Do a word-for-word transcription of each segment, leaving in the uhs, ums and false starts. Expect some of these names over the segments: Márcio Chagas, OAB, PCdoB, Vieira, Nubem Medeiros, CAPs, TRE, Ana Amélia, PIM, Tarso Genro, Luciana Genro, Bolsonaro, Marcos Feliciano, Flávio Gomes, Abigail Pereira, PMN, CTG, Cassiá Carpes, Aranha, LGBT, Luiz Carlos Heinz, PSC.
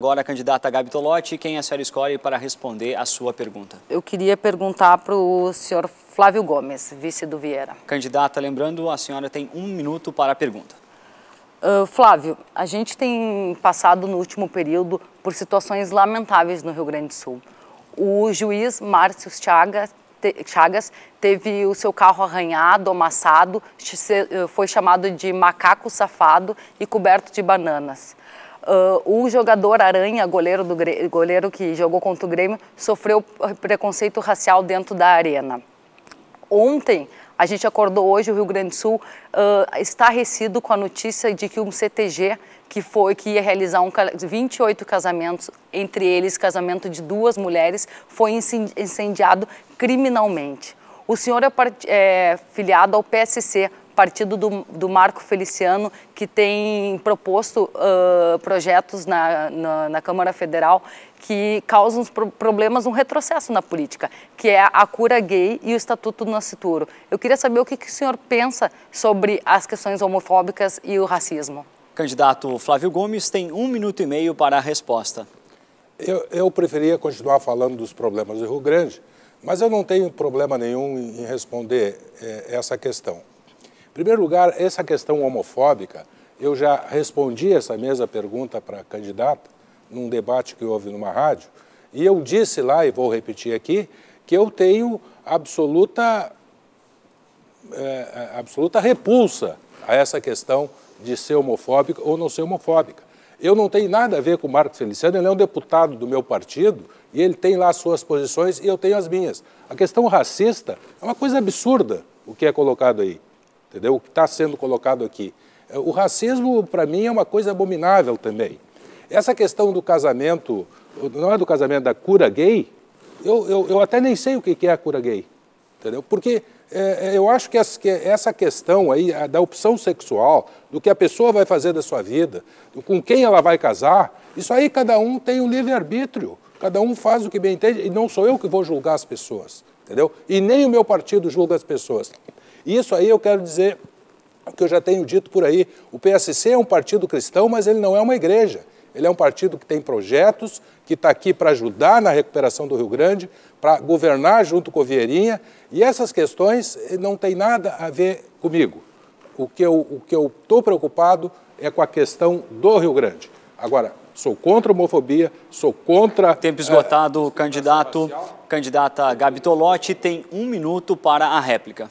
Agora a candidata Gabi Tolotti, quem a senhora escolhe para responder a sua pergunta? Eu queria perguntar para o senhor Flávio Gomes, vice do Vieira. Candidata, lembrando, a senhora tem um minuto para a pergunta. Uh, Flávio, a gente tem passado no último período por situações lamentáveis no Rio Grande do Sul. O juiz Márcio Chagas, te, Chagas teve o seu carro arranhado, amassado, foi chamado de macaco safado e coberto de bananas. Uh, o jogador Aranha, goleiro, do, goleiro que jogou contra o Grêmio, sofreu preconceito racial dentro da arena. Ontem, a gente acordou hoje, o Rio Grande do Sul uh, estarrecido com a notícia de que um C T G que, foi, que ia realizar um, vinte e oito casamentos, entre eles casamento de duas mulheres, foi incendiado criminalmente. O senhor é, é filiado ao P S C, partido do, do Marcos Feliciano, que tem proposto uh, projetos na, na, na Câmara Federal que causam problemas, um retrocesso na política, que é a cura gay e o Estatuto do Nascituro. Eu queria saber o que, que o senhor pensa sobre as questões homofóbicas e o racismo. Candidato Flávio Gomes tem um minuto e meio para a resposta. Eu, eu preferia continuar falando dos problemas do Rio Grande, mas eu não tenho problema nenhum em responder é, essa questão. Em primeiro lugar, essa questão homofóbica, eu já respondi essa mesma pergunta para a candidata num debate que houve numa rádio, e eu disse lá, e vou repetir aqui, que eu tenho absoluta, é, absoluta repulsa a essa questão de ser homofóbica ou não ser homofóbica. Eu não tenho nada a ver com o Marcos Feliciano, ele é um deputado do meu partido, e ele tem lá as suas posições e eu tenho as minhas. A questão racista é uma coisa absurda o que é colocado aí. Entendeu? O que está sendo colocado aqui. O racismo, para mim, é uma coisa abominável também. Essa questão do casamento, não é do casamento, da cura gay, eu, eu, eu até nem sei o que é a cura gay, entendeu? Porque é, eu acho que essa questão aí, da opção sexual, do que a pessoa vai fazer da sua vida, com quem ela vai casar, isso aí cada um tem o livre-arbítrio, cada um faz o que bem entende, e não sou eu que vou julgar as pessoas, entendeu? E nem o meu partido julga as pessoas. Isso aí eu quero dizer, que eu já tenho dito por aí, o P S C é um partido cristão, mas ele não é uma igreja. Ele é um partido que tem projetos, que está aqui para ajudar na recuperação do Rio Grande, para governar junto com o Vieirinha, e essas questões não tem nada a ver comigo. O que eu estou preocupado é com a questão do Rio Grande. Agora, sou contra a homofobia, sou contra... Tempo esgotado, é, candidato, candidata Gabi Tolotti tem um minuto para a réplica.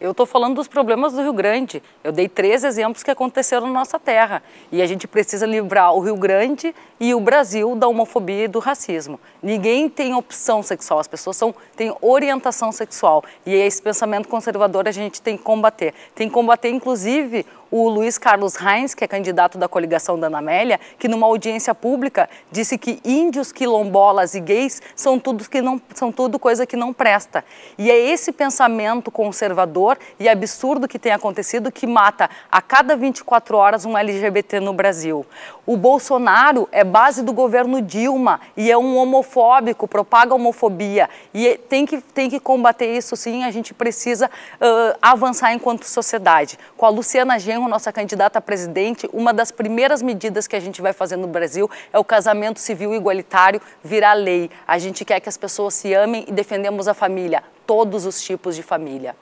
Eu estou falando dos problemas do Rio Grande. Eu dei três exemplos que aconteceram na nossa terra. E a gente precisa livrar o Rio Grande e o Brasil da homofobia e do racismo. Ninguém tem opção sexual, as pessoas são, têm orientação sexual. E esse pensamento conservador a gente tem que combater. Tem que combater, inclusive, o Luiz Carlos Heinz, que é candidato da coligação da Ana Amélia, que numa audiência pública disse que índios, quilombolas e gays são tudo, que não, são tudo coisa que não presta. E é esse pensamento conservador e absurdo que tem acontecido, que mata a cada vinte e quatro horas um L G B T no Brasil. O Bolsonaro é base do governo Dilma e é um homofóbico, propaga homofobia. E tem que, tem que combater isso sim, a gente precisa uh, avançar enquanto sociedade. Com a Luciana Genro, nossa candidata a presidente, uma das primeiras medidas que a gente vai fazer no Brasil é o casamento civil igualitário virar lei. A gente quer que as pessoas se amem e defendemos a família, todos os tipos de família.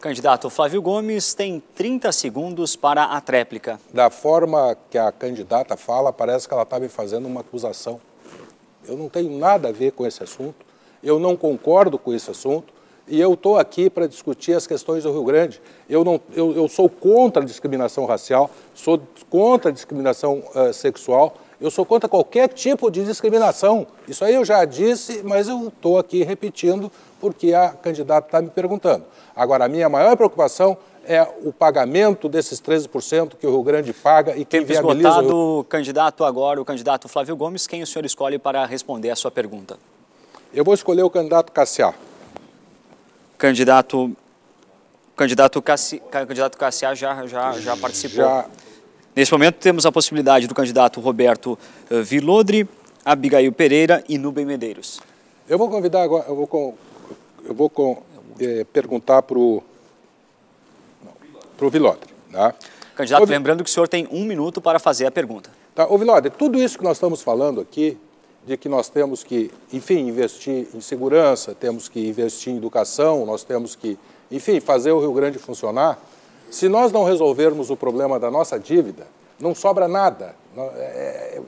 Candidato Flávio Gomes tem trinta segundos para a tréplica. Da forma que a candidata fala, parece que ela está me fazendo uma acusação. Eu não tenho nada a ver com esse assunto, eu não concordo com esse assunto e eu estou aqui para discutir as questões do Rio Grande. Eu, não, eu, eu sou contra a discriminação racial, sou contra a discriminação uh, sexual, eu sou contra qualquer tipo de discriminação. Isso aí eu já disse, mas eu estou aqui repetindo porque a candidata está me perguntando. Agora, a minha maior preocupação é o pagamento desses treze por cento que o Rio Grande paga e que viabiliza... Tempo esgotado, o Rio... candidato agora, o candidato Flávio Gomes, quem o senhor escolhe para responder a sua pergunta? Eu vou escolher o candidato Cassiá. Candidato... Candidato Cassi... Candidato Cassiá já, já, já participou. Já... Nesse momento temos a possibilidade do candidato Roberto Vilodre, Abigail Pereira e Nubem Medeiros. Eu vou convidar agora, eu vou, com, eu vou com, é, perguntar para o Vilodre. Tá? Candidato, Ob... lembrando que o senhor tem um minuto para fazer a pergunta. Tá? Ô Vilodre, tudo isso que nós estamos falando aqui, de que nós temos que, enfim, investir em segurança, temos que investir em educação, nós temos que, enfim, fazer o Rio Grande funcionar, se nós não resolvermos o problema da nossa dívida, não sobra nada.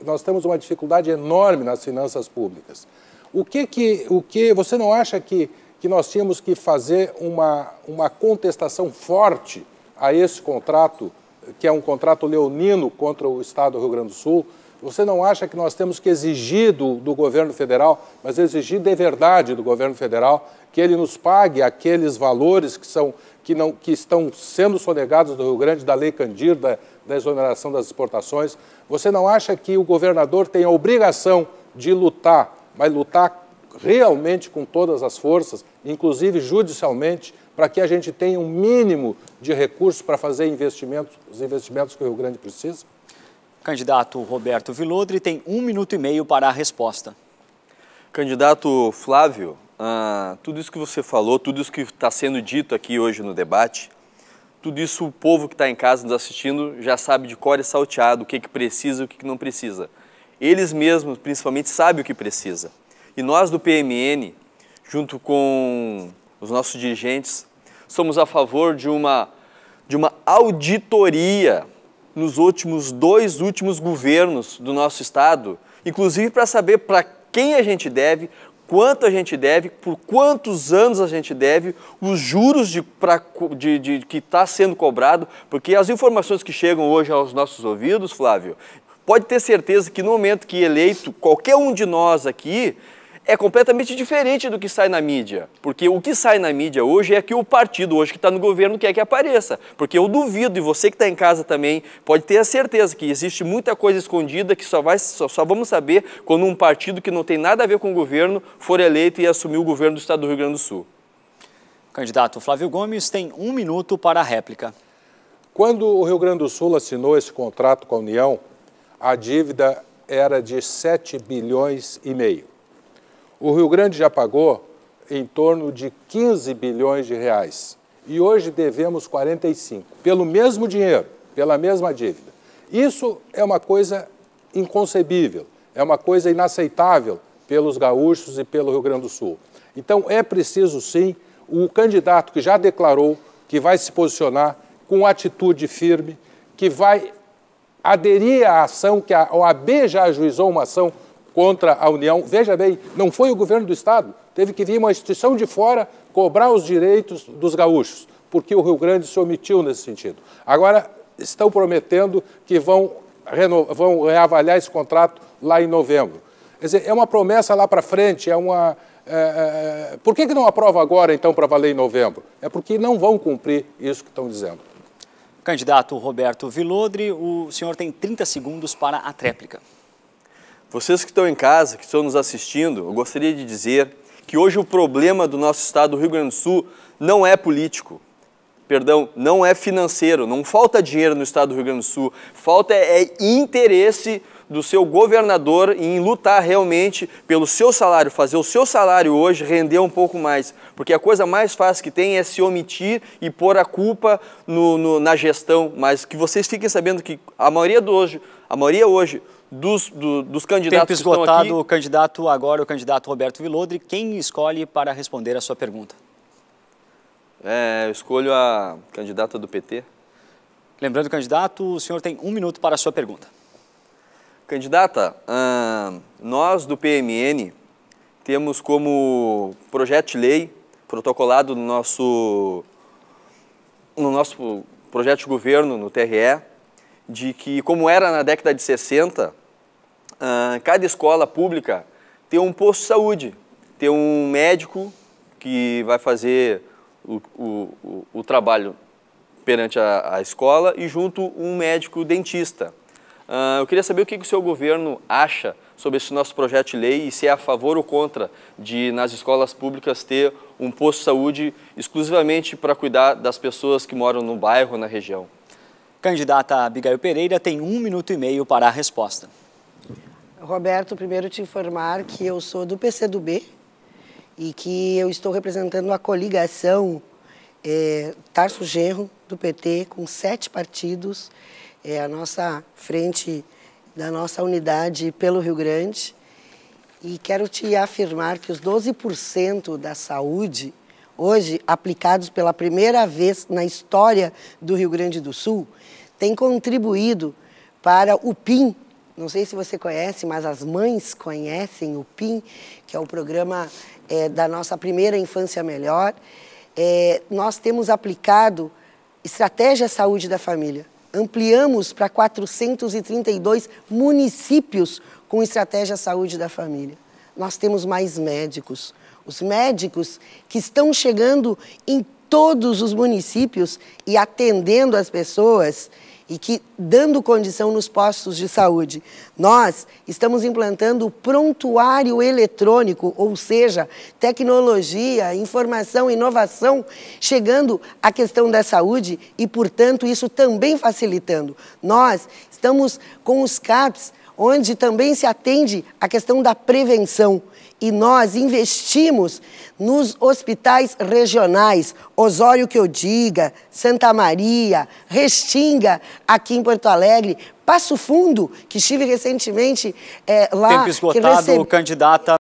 Nós temos uma dificuldade enorme nas finanças públicas. O que que, o que você não acha que, que nós tínhamos que fazer uma, uma contestação forte a esse contrato, que é um contrato leonino contra o Estado do Rio Grande do Sul? Você não acha que nós temos que exigir do, do governo federal, mas exigir de verdade do governo federal, que ele nos pague aqueles valores que, são, que, não, que estão sendo sonegados do Rio Grande, da Lei Candir, da, da exoneração das exportações? Você não acha que o governador tem a obrigação de lutar, mas lutar realmente com todas as forças, inclusive judicialmente, para que a gente tenha um mínimo de recursos para fazer investimentos, os investimentos que o Rio Grande precisa? Candidato Roberto Vilodre tem um minuto e meio para a resposta. Candidato Flávio, ah, tudo isso que você falou, tudo isso que está sendo dito aqui hoje no debate, tudo isso o povo que está em casa nos assistindo já sabe de cor e salteado o que, que precisa e o que, que não precisa. Eles mesmos, principalmente, sabem o que precisa. E nós do P M N, junto com os nossos dirigentes, somos a favor de uma, de uma auditoria nos últimos dois últimos governos do nosso Estado, inclusive para saber para quem a gente deve, quanto a gente deve, por quantos anos a gente deve, os juros de, pra, de, de, que está sendo cobrado, porque as informações que chegam hoje aos nossos ouvidos, Flávio, pode ter certeza que no momento que eleito, qualquer um de nós aqui é completamente diferente do que sai na mídia, porque o que sai na mídia hoje é que o partido hoje que está no governo quer que apareça, porque eu duvido, e você que está em casa também pode ter a certeza que existe muita coisa escondida que só, vai, só, só vamos saber quando um partido que não tem nada a ver com o governo for eleito e assumir o governo do Estado do Rio Grande do Sul. Candidato Flávio Gomes tem um minuto para a réplica. Quando o Rio Grande do Sul assinou esse contrato com a União, a dívida era de sete bilhões e meio. O Rio Grande já pagou em torno de quinze bilhões de reais e hoje devemos quarenta e cinco, pelo mesmo dinheiro, pela mesma dívida. Isso é uma coisa inconcebível, é uma coisa inaceitável pelos gaúchos e pelo Rio Grande do Sul. Então é preciso sim o candidato que já declarou que vai se posicionar com atitude firme, que vai aderir à ação, que a O A B já ajuizou uma ação contra a União. Veja bem, não foi o governo do Estado, teve que vir uma instituição de fora cobrar os direitos dos gaúchos, porque o Rio Grande se omitiu nesse sentido. Agora estão prometendo que vão, vão reavaliar esse contrato lá em novembro. Quer dizer, é uma promessa lá para frente, é uma... É, é, por que, que não aprova agora, então, para valer em novembro? É porque não vão cumprir isso que estão dizendo. Candidato Roberto Vilodre, o senhor tem trinta segundos para a tréplica. Vocês que estão em casa, que estão nos assistindo, eu gostaria de dizer que hoje o problema do nosso Estado do Rio Grande do Sul não é político, perdão, não é financeiro, não falta dinheiro no Estado do Rio Grande do Sul, falta é interesse do seu governador em lutar realmente pelo seu salário, fazer o seu salário hoje render um pouco mais, porque a coisa mais fácil que tem é se omitir e pôr a culpa no, no, na gestão, mas que vocês fiquem sabendo que a maioria do hoje, a maioria hoje, Dos, do, dos candidatos que estão aqui. Tempo esgotado, o candidato agora, o candidato Roberto Vilodre, quem escolhe para responder a sua pergunta? É, eu escolho a candidata do P T. Lembrando, candidato, o senhor tem um minuto para a sua pergunta. Candidata, hum, nós do P M N temos como projeto de lei, protocolado no nosso, no nosso projeto de governo, no T R E, de que, como era na década de sessenta, cada escola pública tem um posto de saúde, tem um médico que vai fazer o, o, o trabalho perante a, a escola e junto um médico dentista. Eu queria saber o que o seu governo acha sobre esse nosso projeto de lei e se é a favor ou contra de, nas escolas públicas, ter um posto de saúde exclusivamente para cuidar das pessoas que moram no bairro ou na região. Candidata Abigail Pereira tem um minuto e meio para a resposta. Roberto, primeiro te informar que eu sou do PCdoB e que eu estou representando a coligação é, Tarso Genro, do P T, com sete partidos. É, a nossa frente da nossa unidade pelo Rio Grande, e quero te afirmar que os doze por cento da saúde, hoje aplicados pela primeira vez na história do Rio Grande do Sul, tem contribuído para o P I M. Não sei se você conhece, mas as mães conhecem o P I M, que é o programa é, da nossa primeira infância melhor. É, nós temos aplicado Estratégia Saúde da Família. Ampliamos para quatrocentos e trinta e dois municípios com Estratégia Saúde da Família. Nós temos mais médicos. Os médicos que estão chegando em todos os municípios e atendendo as pessoas e que dando condição nos postos de saúde. Nós estamos implantando o prontuário eletrônico, ou seja, tecnologia, informação, inovação, chegando à questão da saúde e, portanto, isso também facilitando. Nós estamos com os C A Ps, onde também se atende a questão da prevenção. E nós investimos nos hospitais regionais, Osório que eu diga, Santa Maria, Restinga, aqui em Porto Alegre, Passo Fundo, que estive recentemente é, lá. Tempo esgotado, que recebe... candidata.